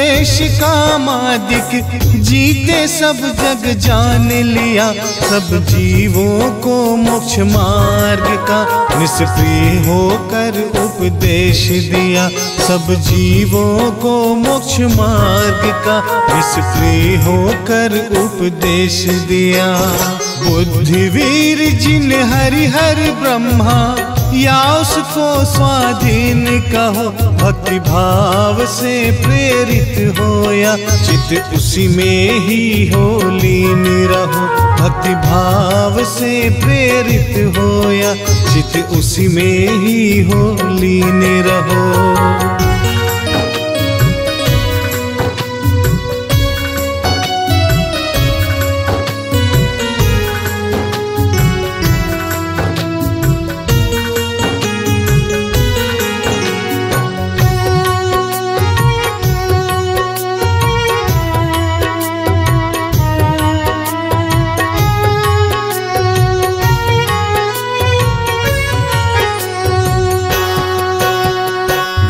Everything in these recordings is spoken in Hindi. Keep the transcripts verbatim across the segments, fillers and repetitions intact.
द्वेष कामादिक जीते सब जग जान लिया, सब जीवों को मोक्ष मार्ग का निष्प्रिय होकर उपदेश दिया। सब जीवों को मोक्ष मार्ग का निष्प्रिय होकर उपदेश दिया। बुद्धिवीर जिन हरिहर ब्रह्मा या उसको स्वाधीन कहो, भक्ति भाव से प्रेरित हो या चित उसी में ही हो लीन रहो। भक्ति भाव से प्रेरित हो या चित उसी में ही हो लीन रहो।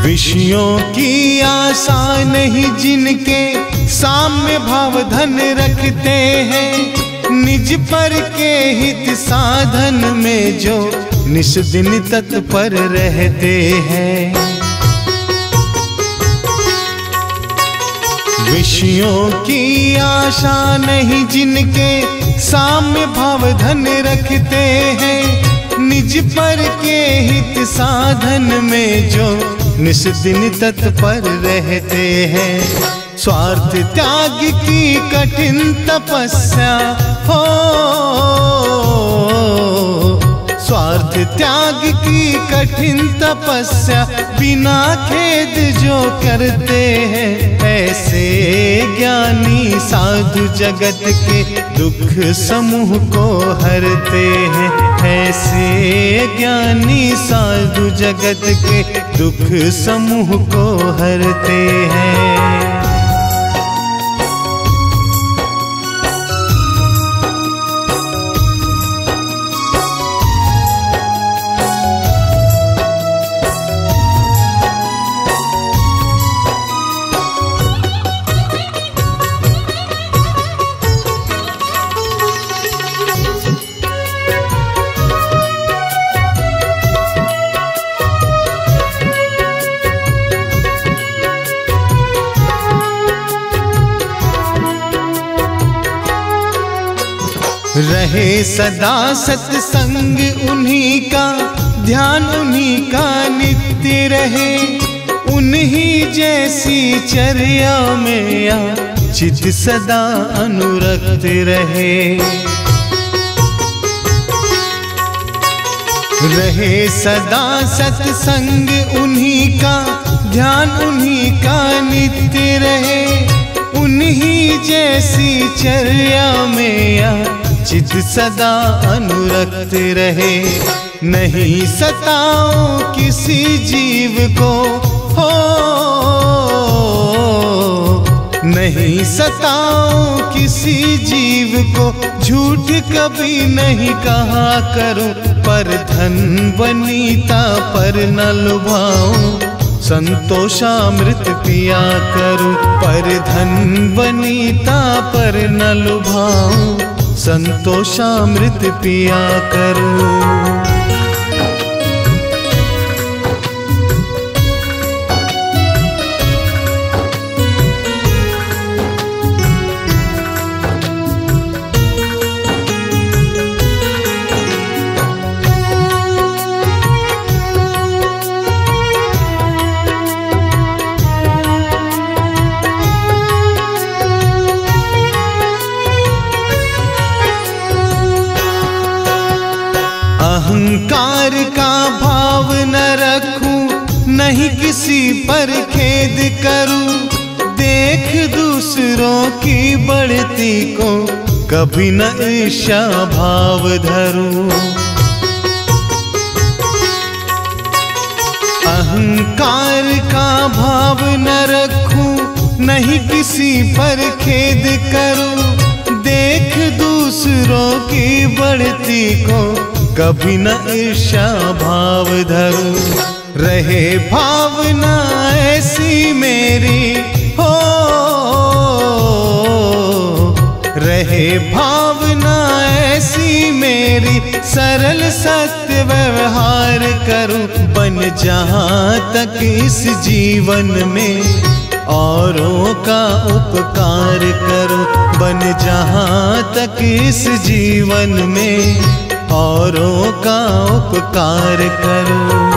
विषयों की आशा नहीं जिनके साम्य भाव धन रखते हैं, निज पर के हित साधन में जो निस दिन तत्पर रहते हैं। विषयों की आशा नहीं जिनके साम्य भाव धन रखते हैं, निज पर के हित साधन में जो निस दिन तत्पर रहते हैं। स्वार्थ त्याग की कठिन तपस्या हो, स्वार्थ त्याग की कठिन तपस्या बिना खेद जो करते हैं, ऐसे ज्ञानी साधु जगत के दुख समूह को हरते हैं। ऐसे ज्ञानी साधु जगत के दुख समूह को हरते हैं। रहे सदा सत्संग उन्हीं का ध्यान, उन्हीं का नित्य रहे, उन्हीं जैसी चर्या में या चित सदा अनुरक्त रहे। रहे सदा सत्संग उन्हीं का ध्यान, उन्हीं का नित्य रहे, उन्हीं जैसी चर्या में या चित सदा अनुरक्त रहे। नहीं सताओ किसी जीव को हो, नहीं सताओ किसी जीव को, झूठ कभी नहीं कहा करो, पर धन वनीता पर न लुभाओ, संतोषामृत पिया करो, पर धन वनीता पर न लुभाओ, संतोषामृत पिया करो। अहंकार का भाव न रखूं, नहीं किसी पर खेद करूं, देख दूसरों की बढ़ती को कभी न ईर्ष्या भाव धरूं। अहंकार का भाव न रखूं, नहीं किसी पर खेद करूं, देख दूसरों की बढ़ती को कभी न ईर्ष्या भाव धरूं। रहे भावना ऐसी मेरी हो, भावना ऐसी मेरी, सरल सत्य व्यवहार करूं बन जहां तक इस जीवन में, औरों का उपकार करूं बन जहां तक इस जीवन में, औरों का उपकार करूं।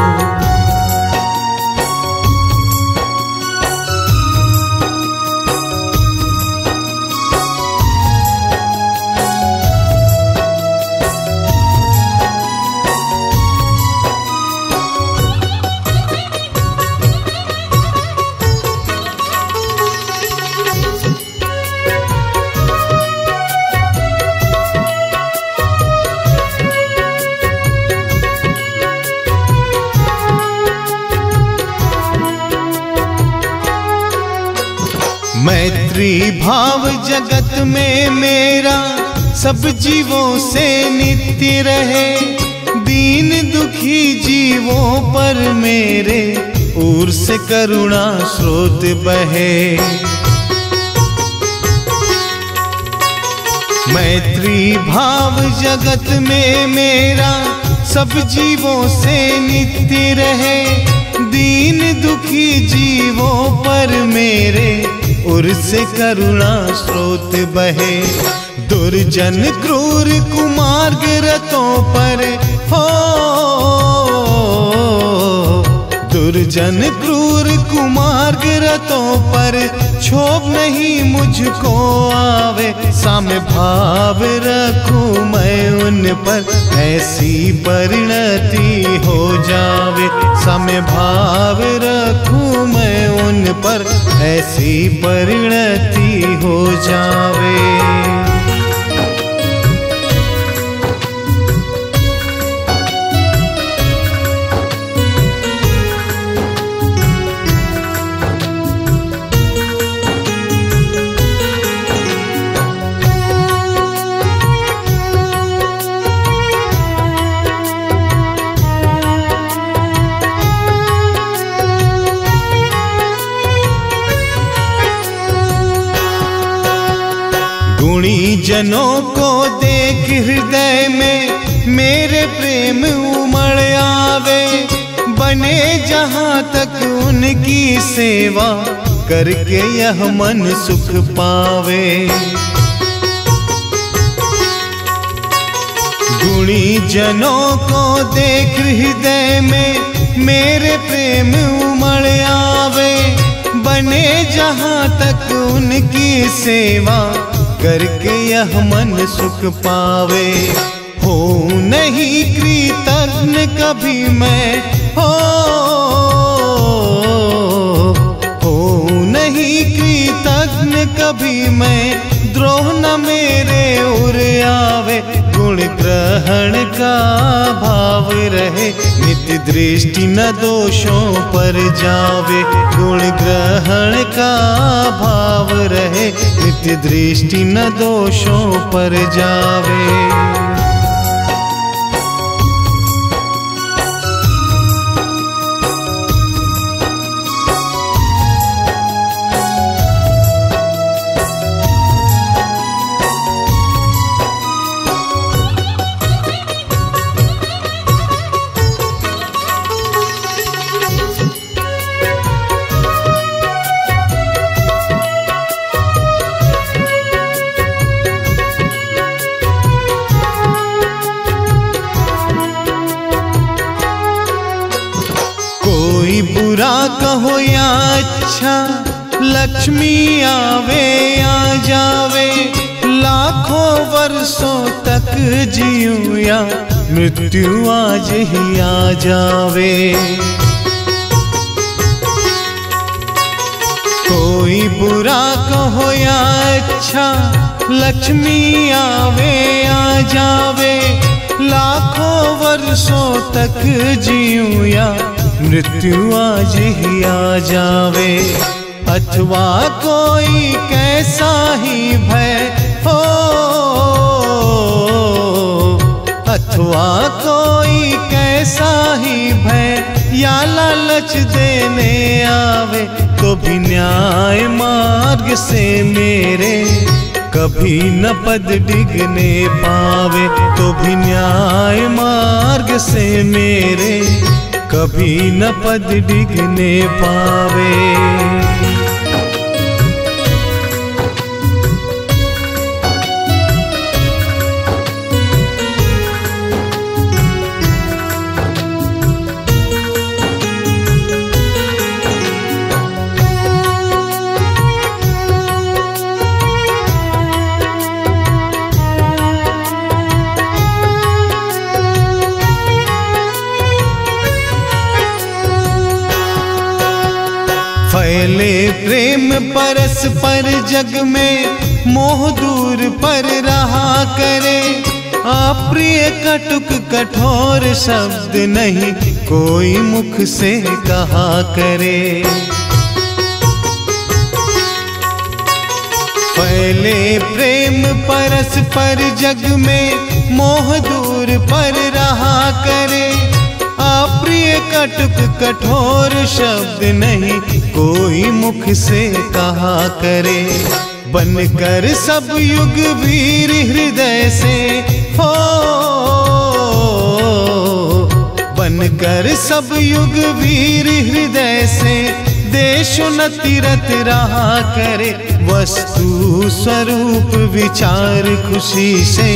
मैत्री भाव जगत में मेरा सब जीवों से नित्य रहे, दीन दुखी जीवों पर मेरे ओर से करुणा स्रोत बहे। मैत्री भाव जगत में मेरा सब जीवों से नित्य रहे, दीन दुखी जीवों पर मेरे उर से करुणा स्रोत बहे। दुर्जन क्रूर कुमार्ग रथों पर हो, दुर्जन क्रूर कुमार्ग रथों पर क्षोभ नहीं मुझको आवे, साम भाव रखूं मैं उन पर ऐसी परिणति हो जावे, साम भाव रखूं मैं उन पर ऐसी परिणति हो जावे। जनों को देख हृदय में मेरे प्रेम उमड़ आवे, बने जहाँ तक उनकी सेवा करके यह मन सुख पावे। गुणी जनों को देख हृदय में मेरे प्रेम उमड़ आवे, बने जहाँ तक उनकी सेवा करके यह मन सुख पावे। हो नहीं कृतज्ञ कभी मैं, हो हो नहीं कृतज्ञ कभी मैं, द्रोह न मेरे उर आवे, गुण ग्रहण का भाव रहे, नित्य दृष्टि न दोषों पर जावे, गुण ग्रहण का भाव रहे, नित्य दृष्टि न दोषों पर जावे। कहो या अच्छा, लक्ष्मी आवे या जावे, लाखों वर्षों तक जीऊं या मृत्यु आज ही आ जावे। कोई बुरा कहो या अच्छा, लक्ष्मी आवे या जावे, लाखों वर्षों तक जीऊं या मृत्यु आज ही आ जावे। अथवा कोई कैसा ही भय हो, अथवा कोई कैसा ही भय या लालच देने आवे, तो भी न्याय मार्ग से मेरे कभी न पद डिगने पावे तो भी न्याय मार्ग से मेरे, कभी न पद डिगने पावे। प्रेम परस पर जग में मोह दूर पर रहा करे, अप्रिय कटुक कठोर शब्द नहीं कोई मुख से कहा करे। फैले प्रेम परस पर जग में मोह दूर पर रहा करे, अप्रिय कटुक कठोर शब्द नहीं कोई मुख से कहा करे। बनकर सब युग वीर हृदय से हो, बनकर सब युग वीर हृदय से देश नतिरत रहा करे। वस्तु स्वरूप विचार खुशी से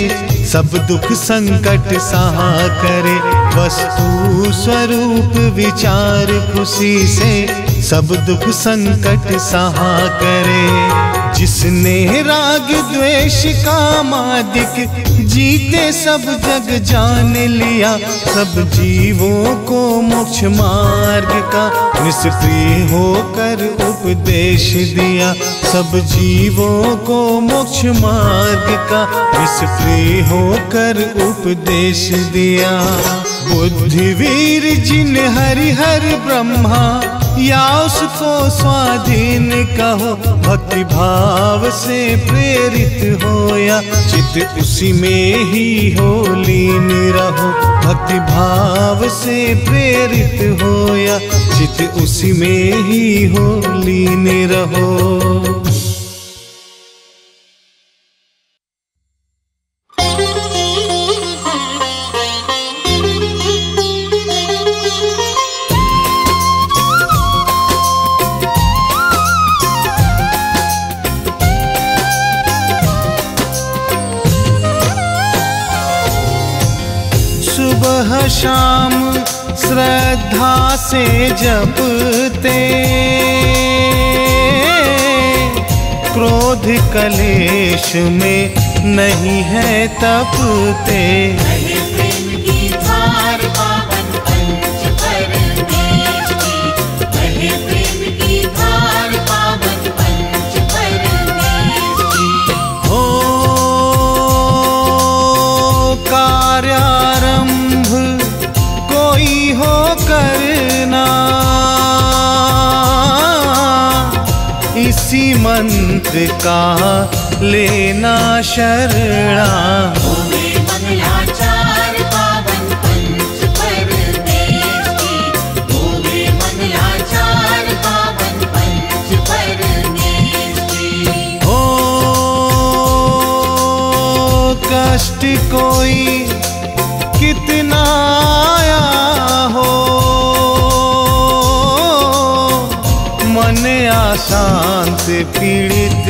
सब दुख संकट सहा करे, वस्तु स्वरूप विचार खुशी से सब दुख संकट सहा करे। जिसने राग द्वेष कामादिक जीते सब जग जान लिया, सब जीवों को मोक्ष मार्ग का निष्प्रिय होकर उपदेश दिया, सब जीवों को मोक्ष मार्ग का निष्प्रिय होकर उपदेश दिया। बुद्धिवीर जिन हरिहर ब्रह्मा या उसको स्वाधीन कहो, भक्ति भाव से प्रेरित हो या चित उसी में ही हो लीन रहो, भक्ति भाव से प्रेरित हो या चित उसी में ही हो लीन रहो। शाम श्रद्धा से जपते क्रोध कलेश में नहीं है तपते, हो कार्यारंभ कोई हो करना इसी मंत्र का लेना शरणा। हो कष्ट कोई कितना मन आसान से पीड़ित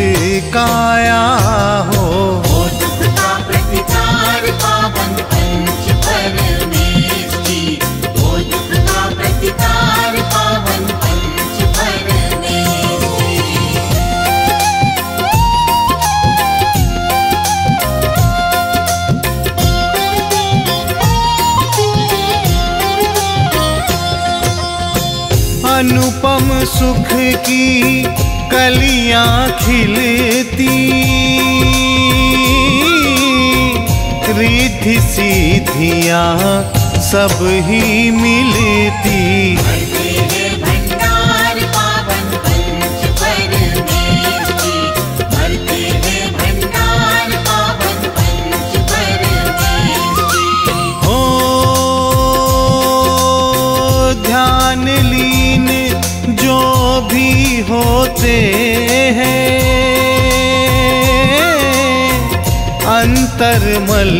काया हो, हो दुख का प्रतिकार पावन पंच परमेश की, हो दुख का प्रतिकार पावन पंच परमेश की। अनुपम सुख की कलियां खिलती रिद्धि सिद्धियां सब ही मिलती। होते हैं तरमल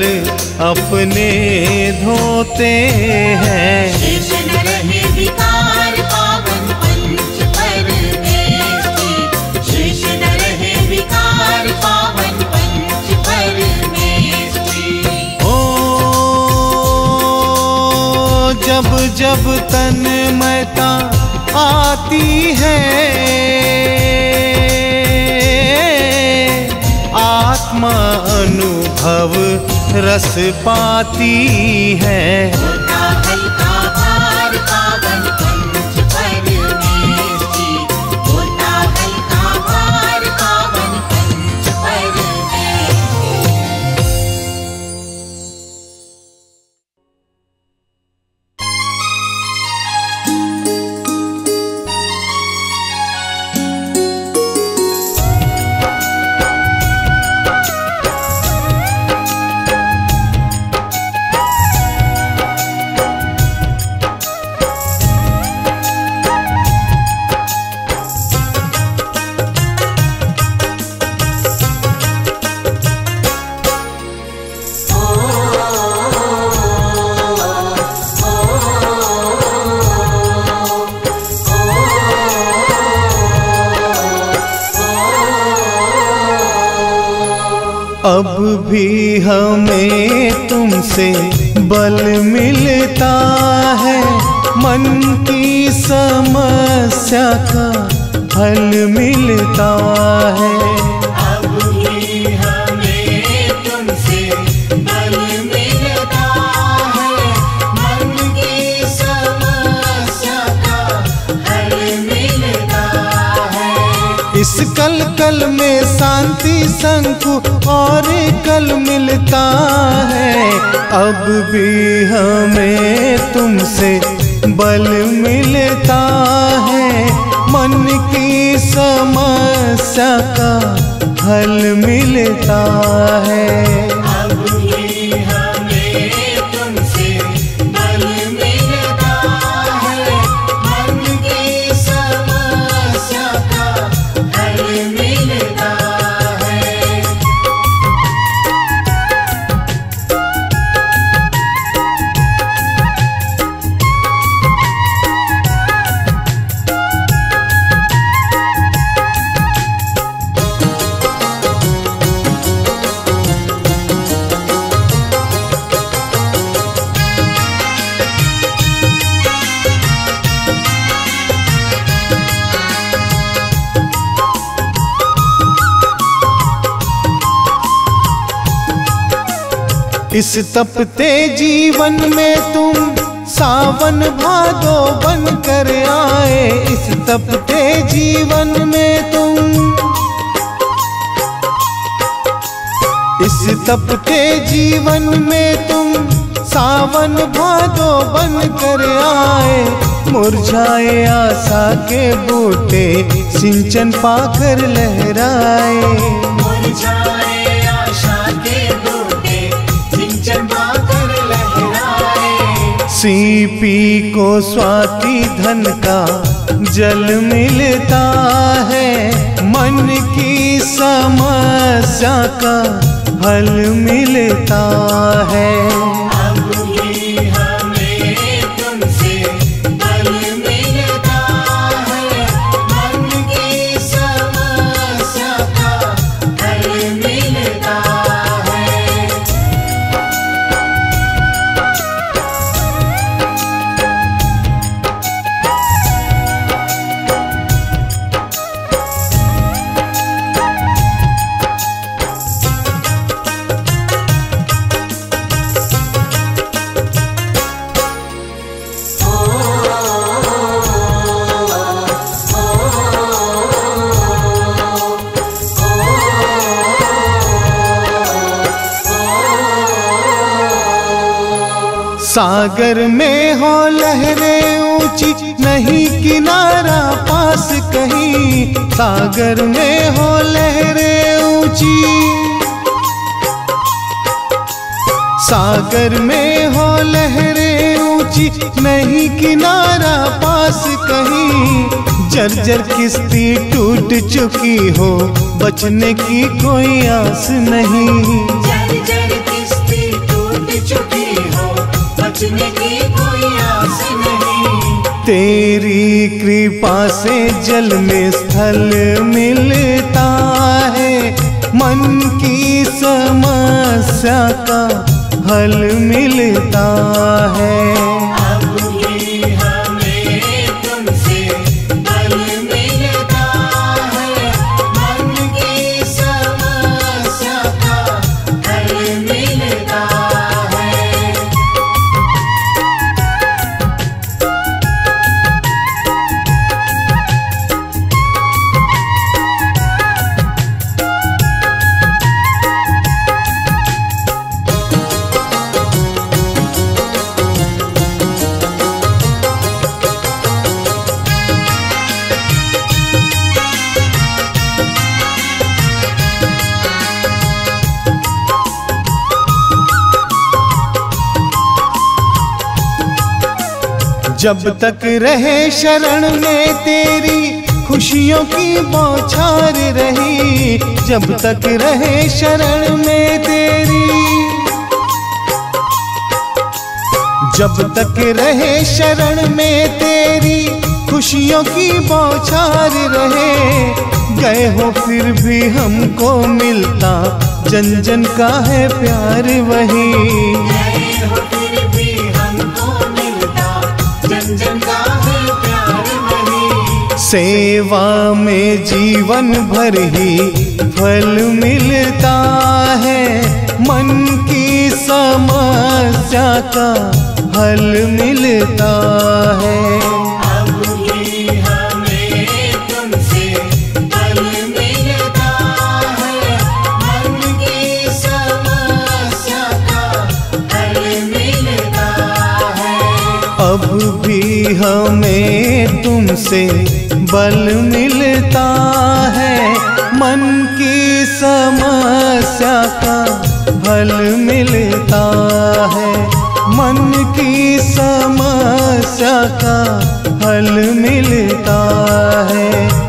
अपने धोते हैं। शीर्षन रहे विकार पावन पंच परदेश की, शीर्षन रहे विकार पावन पंच परदेश की। ओ जब जब तन्मयता आती है आत्मा अनुभव रस पाती है। होता हल्का भार पावन पंच परमेश की, होता हल्का भार पावन पंच परमेश की। अब भी हमें तुमसे बल मिलता है, मन की समस्या का हल मिलता है। अब भी हमें तुमसे बल मिलता है, मन की समस्या का हल मिलता है। इस कल कल में शांति संकु और कल मिलता है, अब भी हमें तुमसे बल मिलता है, मन की समस्या का हल मिलता है। इस तपते जीवन में तुम सावन भादो बन कर आए, इस तपते जीवन में तुम, इस तपते जीवन में तुम सावन भादो बन कर आए। मुरझाए आशा के बूटे सिंचन पाकर लहराए, मुरझाए आशा के सीपी को स्वाति धन का जल मिलता है, मन की समस्या का हल मिलता है। सागर में हो लहरें ऊंची नहीं किनारा पास कहीं, सागर में हो लहरें ऊंची, सागर में हो लहरें ऊंची नहीं किनारा पास कहीं। जर्जर किश्ती टूट चुकी हो बचने की कोई आस नहीं, जड़ किस्ती टूट चुकी हो, बचने की कोई आस नहीं। तेरी कृपा से जलने स्थल मिलता है, मन की समस्या का हल मिलता है। अब ही हमें तुमसे बल मिलता है, मन की समस्या का हल मिलता जब तक रहे शरण में तेरी खुशियों की बौछार रही, जब तक रहे शरण में तेरी, जब तक रहे शरण में तेरी खुशियों की बौछार रहे। गए हो फिर भी हमको मिलता, जन जन का है प्यार वही। सेवा में जीवन भर ही फल मिलता है, मन की समस्या का हल मिलता है। अब भी हमें तुमसे बल मिलता है, मन की समस्या का हल मिलता है, मन की समस्या का हल मिलता है।